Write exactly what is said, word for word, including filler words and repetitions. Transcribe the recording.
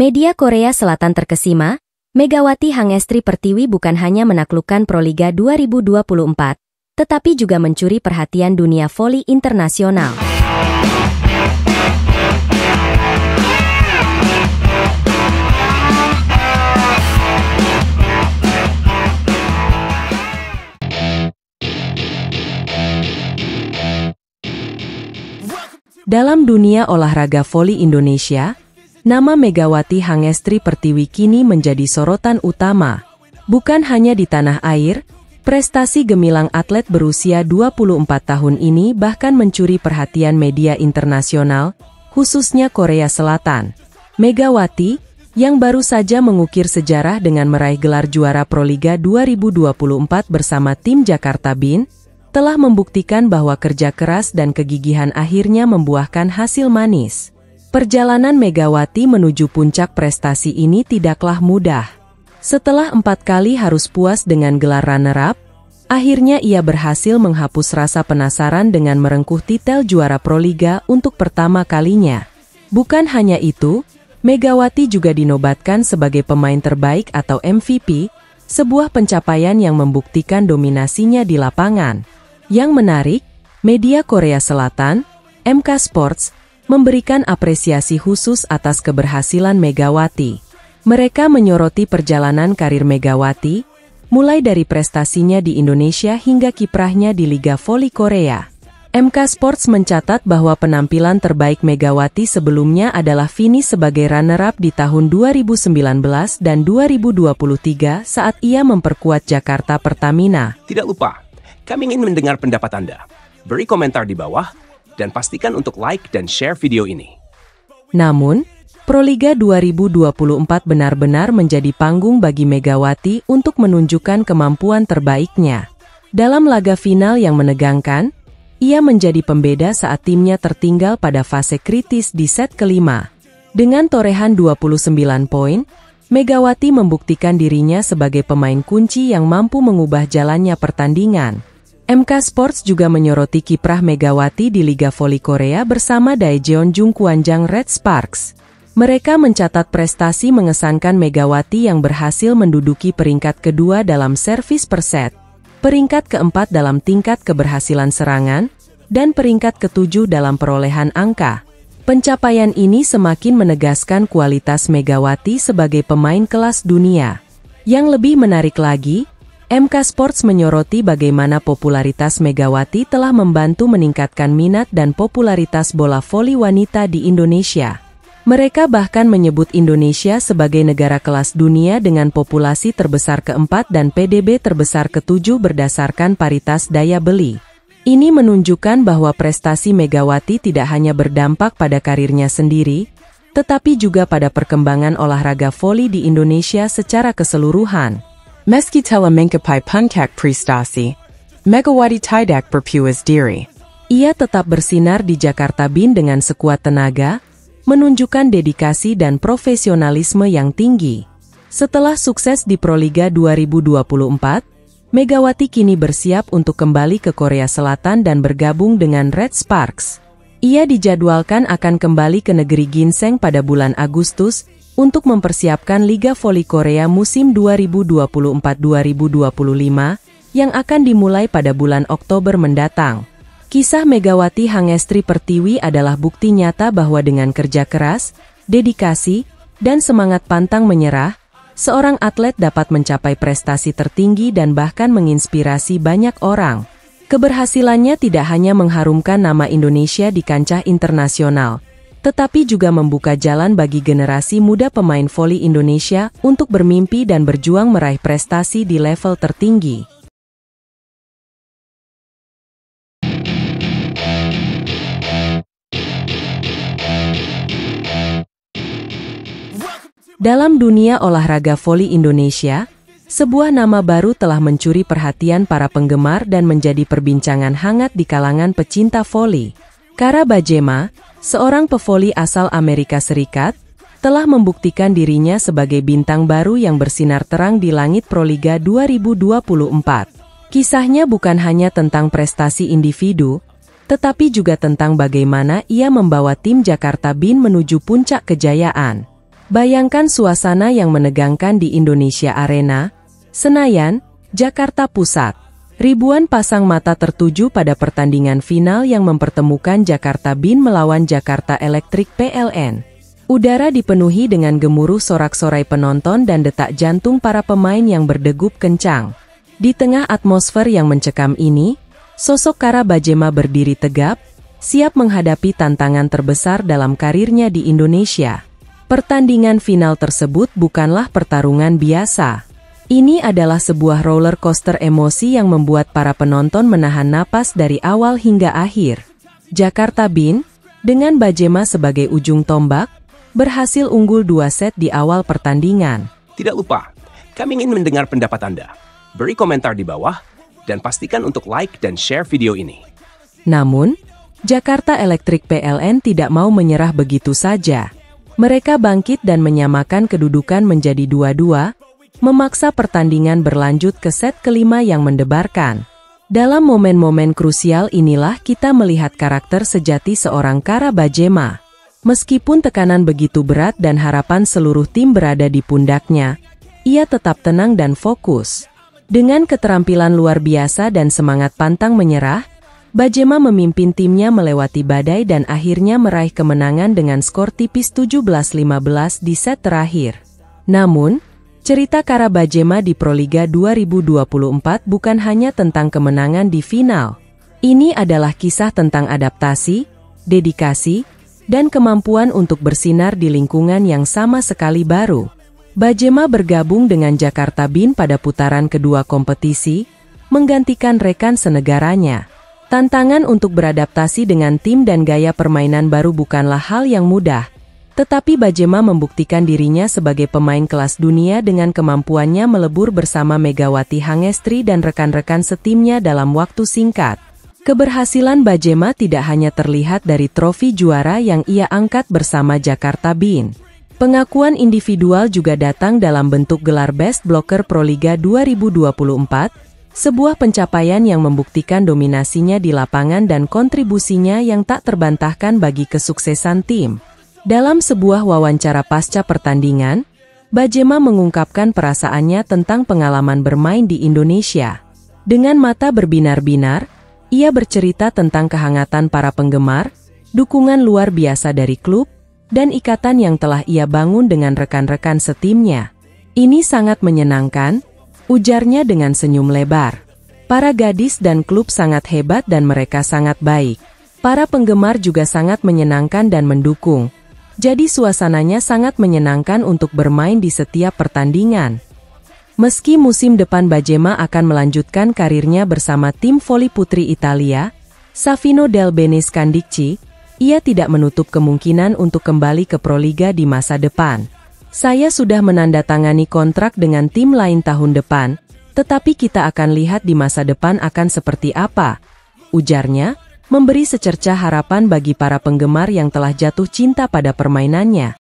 Media Korea Selatan terkesima, Megawati Hangestri Pertiwi bukan hanya menaklukkan Proliga dua ribu dua puluh empat, tetapi juga mencuri perhatian dunia voli internasional. Dalam dunia olahraga voli Indonesia, nama Megawati Hangestri Pertiwi kini menjadi sorotan utama. Bukan hanya di tanah air, prestasi gemilang atlet berusia dua puluh empat tahun ini bahkan mencuri perhatian media internasional, khususnya Korea Selatan. Megawati, yang baru saja mengukir sejarah dengan meraih gelar juara Proliga dua ribu dua puluh empat bersama tim Jakarta Bin, telah membuktikan bahwa kerja keras dan kegigihan akhirnya membuahkan hasil manis. Perjalanan Megawati menuju puncak prestasi ini tidaklah mudah. Setelah empat kali harus puas dengan gelar runner-up, akhirnya ia berhasil menghapus rasa penasaran dengan merengkuh titel juara Proliga untuk pertama kalinya. Bukan hanya itu, Megawati juga dinobatkan sebagai pemain terbaik atau M V P, sebuah pencapaian yang membuktikan dominasinya di lapangan. Yang menarik, media Korea Selatan, M K Sports, memberikan apresiasi khusus atas keberhasilan Megawati. Mereka menyoroti perjalanan karir Megawati, mulai dari prestasinya di Indonesia hingga kiprahnya di Liga Voli Korea. M K Sports mencatat bahwa penampilan terbaik Megawati sebelumnya adalah finish sebagai runner-up di tahun dua ribu sembilan belas dan dua ribu dua puluh tiga saat ia memperkuat Jakarta Pertamina. Tidak lupa, kami ingin mendengar pendapat Anda. Beri komentar di bawah, dan pastikan untuk like dan share video ini. Namun, Proliga dua ribu dua puluh empat benar-benar menjadi panggung bagi Megawati untuk menunjukkan kemampuan terbaiknya. Dalam laga final yang menegangkan, ia menjadi pembeda saat timnya tertinggal pada fase kritis di set kelima. Dengan torehan dua puluh sembilan poin, Megawati membuktikan dirinya sebagai pemain kunci yang mampu mengubah jalannya pertandingan. M K Sports juga menyoroti kiprah Megawati di Liga Voli Korea bersama Daejeon Jung Kwanjang Red Sparks. Mereka mencatat prestasi mengesankan Megawati yang berhasil menduduki peringkat kedua dalam servis per set, peringkat keempat dalam tingkat keberhasilan serangan, dan peringkat ketujuh dalam perolehan angka. Pencapaian ini semakin menegaskan kualitas Megawati sebagai pemain kelas dunia. Yang lebih menarik lagi, M K Sports menyoroti bagaimana popularitas Megawati telah membantu meningkatkan minat dan popularitas bola voli wanita di Indonesia. Mereka bahkan menyebut Indonesia sebagai negara kelas dunia dengan populasi terbesar keempat dan P D B terbesar ketujuh berdasarkan paritas daya beli. Ini menunjukkan bahwa prestasi Megawati tidak hanya berdampak pada karirnya sendiri, tetapi juga pada perkembangan olahraga voli di Indonesia secara keseluruhan. Meski telah menggapai puncak prestasi, Megawati tidak berpuas diri. Ia tetap bersinar di Jakarta Bin dengan sekuat tenaga, menunjukkan dedikasi dan profesionalisme yang tinggi. Setelah sukses di Proliga dua ribu dua puluh empat, Megawati kini bersiap untuk kembali ke Korea Selatan dan bergabung dengan Red Sparks. Ia dijadwalkan akan kembali ke negeri Ginseng pada bulan Agustus untuk mempersiapkan Liga Voli Korea musim dua ribu dua puluh empat dua ribu dua puluh lima yang akan dimulai pada bulan Oktober mendatang. Kisah Megawati Hangestri Pertiwi adalah bukti nyata bahwa dengan kerja keras, dedikasi, dan semangat pantang menyerah, seorang atlet dapat mencapai prestasi tertinggi dan bahkan menginspirasi banyak orang. Keberhasilannya tidak hanya mengharumkan nama Indonesia di kancah internasional, tetapi juga membuka jalan bagi generasi muda pemain voli Indonesia untuk bermimpi dan berjuang meraih prestasi di level tertinggi. Dalam dunia olahraga voli Indonesia, sebuah nama baru telah mencuri perhatian para penggemar dan menjadi perbincangan hangat di kalangan pecinta voli. Kara Bajema, seorang pevoli asal Amerika Serikat, telah membuktikan dirinya sebagai bintang baru yang bersinar terang di langit Proliga dua ribu dua puluh empat. Kisahnya bukan hanya tentang prestasi individu, tetapi juga tentang bagaimana ia membawa tim Jakarta Bin menuju puncak kejayaan. Bayangkan suasana yang menegangkan di Indonesia Arena, Senayan, Jakarta Pusat. Ribuan pasang mata tertuju pada pertandingan final yang mempertemukan Jakarta Bin melawan Jakarta Electric P L N. Udara dipenuhi dengan gemuruh sorak-sorai penonton dan detak jantung para pemain yang berdegup kencang. Di tengah atmosfer yang mencekam ini, sosok Kara Bajema berdiri tegap, siap menghadapi tantangan terbesar dalam karirnya di Indonesia. Pertandingan final tersebut bukanlah pertarungan biasa. Ini adalah sebuah roller coaster emosi yang membuat para penonton menahan napas dari awal hingga akhir. Jakarta Bin, dengan Bajema sebagai ujung tombak, berhasil unggul dua set di awal pertandingan. Tidak lupa, kami ingin mendengar pendapat Anda. Beri komentar di bawah, dan pastikan untuk like dan share video ini. Namun, Jakarta Electric P L N tidak mau menyerah begitu saja. Mereka bangkit dan menyamakan kedudukan menjadi dua dua, memaksa pertandingan berlanjut ke set kelima yang mendebarkan. Dalam momen-momen krusial inilah kita melihat karakter sejati seorang Kara Bajema. Meskipun tekanan begitu berat dan harapan seluruh tim berada di pundaknya, ia tetap tenang dan fokus. Dengan keterampilan luar biasa dan semangat pantang menyerah, Bajema memimpin timnya melewati badai dan akhirnya meraih kemenangan dengan skor tipis tujuh belas lima belas di set terakhir. Namun, cerita Kara Bajema di Proliga dua ribu dua puluh empat bukan hanya tentang kemenangan di final. Ini adalah kisah tentang adaptasi, dedikasi, dan kemampuan untuk bersinar di lingkungan yang sama sekali baru. Bajema bergabung dengan Jakarta Bin pada putaran kedua kompetisi, menggantikan rekan senegaranya. Tantangan untuk beradaptasi dengan tim dan gaya permainan baru bukanlah hal yang mudah. Tetapi Bajema membuktikan dirinya sebagai pemain kelas dunia dengan kemampuannya melebur bersama Megawati Hangestri dan rekan-rekan setimnya dalam waktu singkat. Keberhasilan Bajema tidak hanya terlihat dari trofi juara yang ia angkat bersama Jakarta Bin. Pengakuan individual juga datang dalam bentuk gelar Best Blocker Proliga dua ribu dua puluh empat, sebuah pencapaian yang membuktikan dominasinya di lapangan dan kontribusinya yang tak terbantahkan bagi kesuksesan tim. Dalam sebuah wawancara pasca pertandingan, Bajema mengungkapkan perasaannya tentang pengalaman bermain di Indonesia. Dengan mata berbinar-binar, ia bercerita tentang kehangatan para penggemar, dukungan luar biasa dari klub, dan ikatan yang telah ia bangun dengan rekan-rekan setimnya. Ini sangat menyenangkan, ujarnya dengan senyum lebar. Para gadis dan klub sangat hebat dan mereka sangat baik. Para penggemar juga sangat menyenangkan dan mendukung. Jadi suasananya sangat menyenangkan untuk bermain di setiap pertandingan. Meski musim depan Bajema akan melanjutkan karirnya bersama tim voli putri Italia, Savino del Bene Scandicci, ia tidak menutup kemungkinan untuk kembali ke Proliga di masa depan. Saya sudah menandatangani kontrak dengan tim lain tahun depan, tetapi kita akan lihat di masa depan akan seperti apa, ujarnya, memberi secercah harapan bagi para penggemar yang telah jatuh cinta pada permainannya.